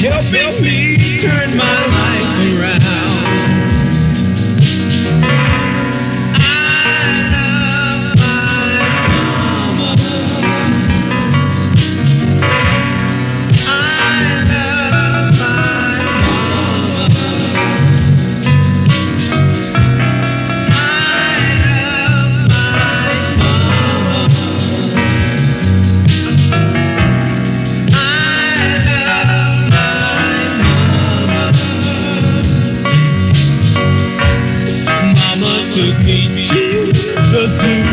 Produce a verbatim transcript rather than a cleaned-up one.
Helping me turn my life around. I love my mama. I love my mama. I love my mama. I love took me to the zoo.